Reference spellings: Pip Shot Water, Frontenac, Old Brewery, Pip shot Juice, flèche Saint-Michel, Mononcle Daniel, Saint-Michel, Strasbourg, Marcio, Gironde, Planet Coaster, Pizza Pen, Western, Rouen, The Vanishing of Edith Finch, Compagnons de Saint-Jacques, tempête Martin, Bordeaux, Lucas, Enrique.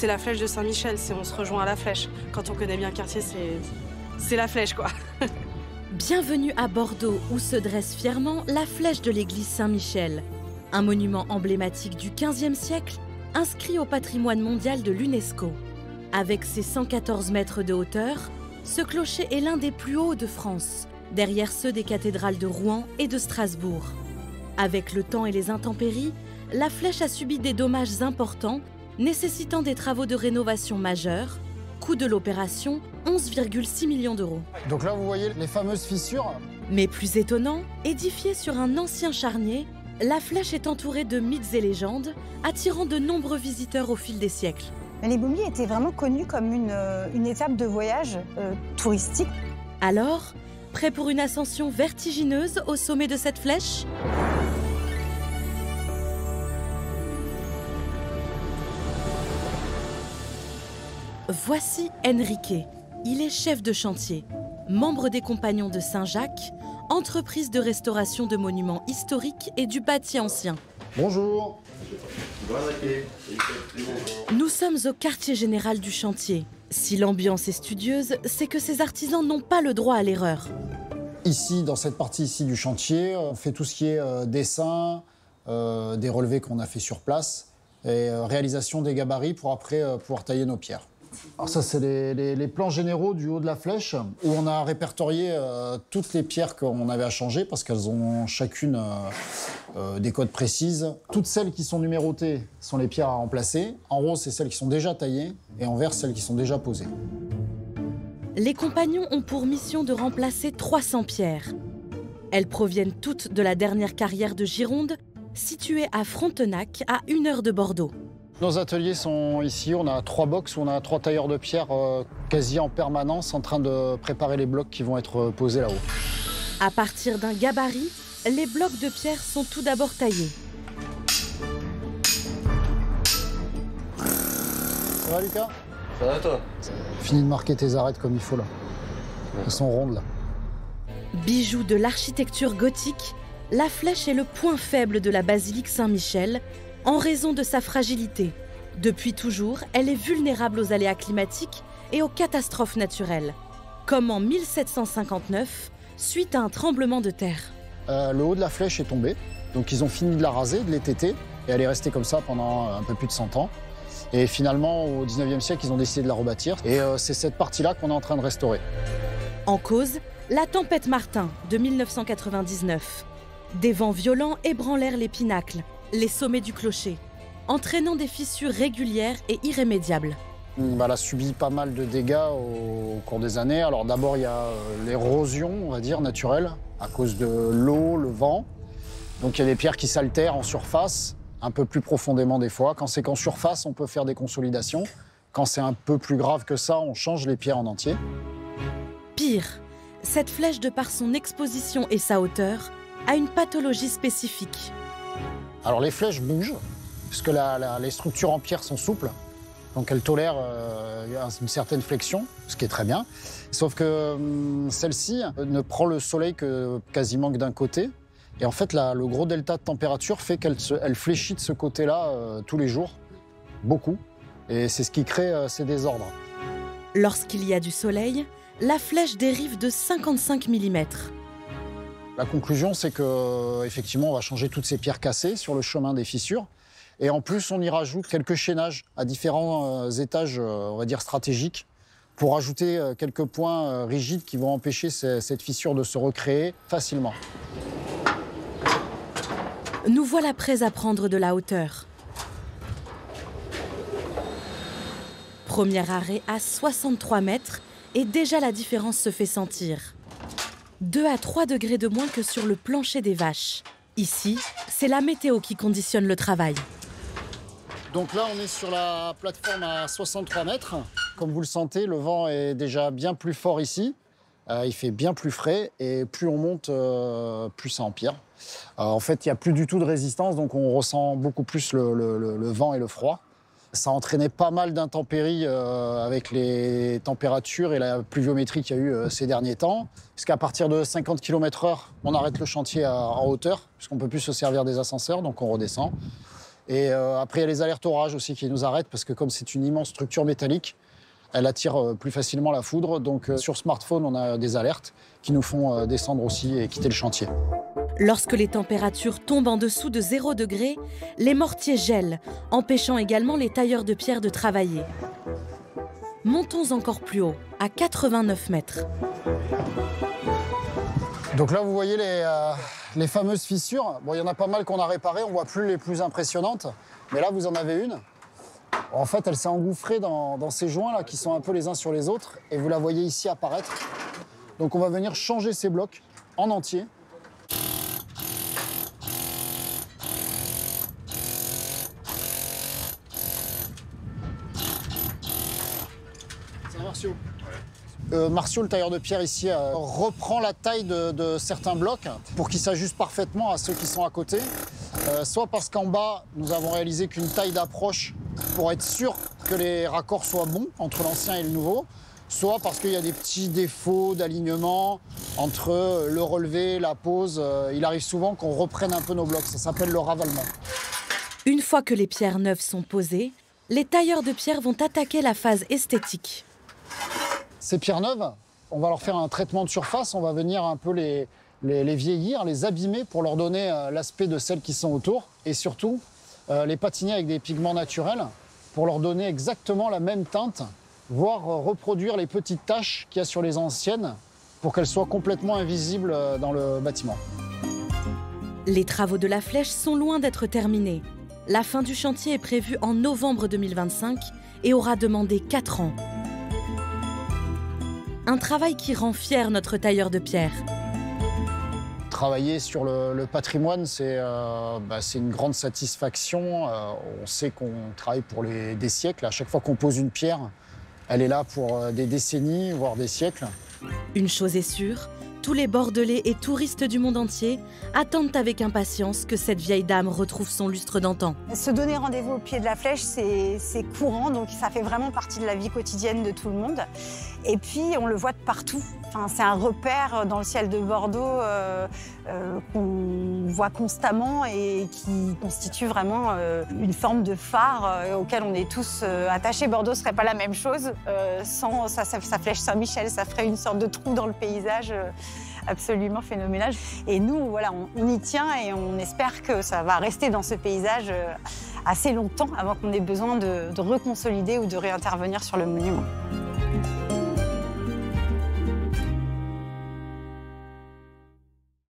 C'est la flèche de Saint-Michel, on se rejoint à la flèche. Quand on connaît bien le quartier, c'est la flèche, quoi. Bienvenue à Bordeaux, où se dresse fièrement la flèche de l'église Saint-Michel. Un monument emblématique du XVe siècle, inscrit au patrimoine mondial de l'UNESCO. Avec ses 114 mètres de hauteur, ce clocher est l'un des plus hauts de France, derrière ceux des cathédrales de Rouen et de Strasbourg. Avec le temps et les intempéries, la flèche a subi des dommages importants, nécessitant des travaux de rénovation majeurs. Coût de l'opération, 11,6 millions d'euros. Donc là, vous voyez les fameuses fissures. Mais plus étonnant, édifiée sur un ancien charnier, la flèche est entourée de mythes et légendes, attirant de nombreux visiteurs au fil des siècles. Les baumiers étaient vraiment connus comme une étape de voyage touristique. Alors, prêt pour une ascension vertigineuse au sommet de cette flèche ? Voici Enrique. Il est chef de chantier, membre des Compagnons de Saint-Jacques, entreprise de restauration de monuments historiques et du bâti ancien. Bonjour. Nous sommes au quartier général du chantier. Si l'ambiance est studieuse, c'est que ces artisans n'ont pas le droit à l'erreur. Ici, dans cette partie ici du chantier, on fait tout ce qui est dessin, des relevés qu'on a fait sur place et réalisation des gabarits pour après pouvoir tailler nos pierres. Alors ça, c'est les plans généraux du haut de la flèche où on a répertorié toutes les pierres qu'on avait à changer parce qu'elles ont chacune des codes précises. Toutes celles qui sont numérotées sont les pierres à remplacer. En rose, c'est celles qui sont déjà taillées et en vert, celles qui sont déjà posées. Les compagnons ont pour mission de remplacer 300 pierres. Elles proviennent toutes de la dernière carrière de Gironde, située à Frontenac, à 1 heure de Bordeaux. Nos ateliers sont ici, on a 3 box, on a 3 tailleurs de pierre quasi en permanence en train de préparer les blocs qui vont être posés là-haut. À partir d'un gabarit, les blocs de pierre sont tout d'abord taillés. Ça va Lucas? Ça va toi? Fini de marquer tes arêtes comme il faut là. Elles sont rondes là. Bijoux de l'architecture gothique, la flèche est le point faible de la basilique Saint-Michel, en raison de sa fragilité. Depuis toujours, elle est vulnérable aux aléas climatiques et aux catastrophes naturelles, comme en 1759, suite à un tremblement de terre. Le haut de la flèche est tombé, donc ils ont fini de la raser, de l'étêter, et elle est restée comme ça pendant un peu plus de 100 ans. Et finalement, au 19e siècle, ils ont décidé de la rebâtir, et c'est cette partie-là qu'on est en train de restaurer. En cause, la tempête Martin de 1999. Des vents violents ébranlèrent les pinacles, les sommets du clocher, entraînant des fissures régulières et irrémédiables. Elle a subi pas mal de dégâts au cours des années. Alors d'abord, il y a l'érosion, on va dire, naturelle, à cause de l'eau, le vent. Donc il y a des pierres qui s'altèrent en surface, un peu plus profondément des fois. Quand c'est qu'en surface, on peut faire des consolidations. Quand c'est un peu plus grave que ça, on change les pierres en entier. Pire, cette flèche, de par son exposition et sa hauteur, a une pathologie spécifique. Alors les flèches bougent, puisque les structures en pierre sont souples, donc elles tolèrent une certaine flexion, ce qui est très bien. Sauf que celle-ci ne prend le soleil que quasiment que d'un côté, et en fait le gros delta de température fait qu'elle fléchit de ce côté-là tous les jours, beaucoup, et c'est ce qui crée ces désordres. Lorsqu'il y a du soleil, la flèche dérive de 55 mm. La conclusion, c'est qu'effectivement, on va changer toutes ces pierres cassées sur le chemin des fissures. Et en plus, on y rajoute quelques chaînages à différents étages, on va dire, stratégiques, pour ajouter quelques points rigides qui vont empêcher cette fissure de se recréer facilement. Nous voilà prêts à prendre de la hauteur. Premier arrêt à 63 mètres, et déjà la différence se fait sentir. 2 à 3 degrés de moins que sur le plancher des vaches. Ici, c'est la météo qui conditionne le travail. Donc là, on est sur la plateforme à 63 mètres. Comme vous le sentez, le vent est déjà bien plus fort ici. Il fait bien plus frais et plus on monte, plus ça empire. En fait, il n'y a plus du tout de résistance, donc on ressent beaucoup plus le vent et le froid. Ça entraînait pas mal d'intempéries avec les températures et la pluviométrie qu'il y a eu ces derniers temps. Puisqu'à partir de 50 km/h, on arrête le chantier en hauteur, puisqu'on ne peut plus se servir des ascenseurs, donc on redescend. Et après, il y a les alertes orages aussi qui nous arrêtent, parce que comme c'est une immense structure métallique, elle attire plus facilement la foudre. Donc sur smartphone, on a des alertes qui nous font descendre aussi et quitter le chantier. Lorsque les températures tombent en dessous de 0 degré, les mortiers gèlent, empêchant également les tailleurs de pierre de travailler. Montons encore plus haut, à 89 mètres. Donc là, vous voyez les fameuses fissures. Bon, il y en a pas mal qu'on a réparées, on ne voit plus les plus impressionnantes. Mais là, vous en avez une. En fait, elle s'est engouffrée dans ces joints-là, qui sont un peu les uns sur les autres. Et vous la voyez ici apparaître. Donc on va venir changer ces blocs en entier. Marcio, le tailleur de pierre ici, reprend la taille de certains blocs pour qu'ils s'ajustent parfaitement à ceux qui sont à côté. Soit parce qu'en bas, nous avons réalisé qu'une taille d'approche pour être sûr que les raccords soient bons entre l'ancien et le nouveau, soit parce qu'il y a des petits défauts d'alignement entre le relevé, la pose. Il arrive souvent qu'on reprenne un peu nos blocs, ça s'appelle le ravalement. Une fois que les pierres neuves sont posées, les tailleurs de pierre vont attaquer la phase esthétique. Ces pierres neuves, on va leur faire un traitement de surface, on va venir un peu les vieillir, les abîmer pour leur donner l'aspect de celles qui sont autour et surtout les patiner avec des pigments naturels pour leur donner exactement la même teinte, voire reproduire les petites taches qu'il y a sur les anciennes pour qu'elles soient complètement invisibles dans le bâtiment. Les travaux de la flèche sont loin d'être terminés. La fin du chantier est prévue en novembre 2025 et aura demandé 4 ans. Un travail qui rend fier notre tailleur de pierre. Travailler sur le patrimoine, c'est une grande satisfaction. On sait qu'on travaille pour des siècles. À chaque fois qu'on pose une pierre, elle est là pour des décennies, voire des siècles. Une chose est sûre, tous les Bordelais et touristes du monde entier attendent avec impatience que cette vieille dame retrouve son lustre d'antan. Se donner rendez-vous au pied de la flèche, c'est courant, donc ça fait vraiment partie de la vie quotidienne de tout le monde. Et puis, on le voit de partout. Enfin, c'est un repère dans le ciel de Bordeaux qu'on voit constamment et qui constitue vraiment une forme de phare auquel on est tous attachés. Bordeaux ne serait pas la même chose sans sa flèche Saint-Michel. Ça ferait une sorte de trou dans le paysage absolument phénoménal. Et nous, voilà, on y tient et on espère que ça va rester dans ce paysage assez longtemps avant qu'on ait besoin de reconsolider ou de réintervenir sur le monument.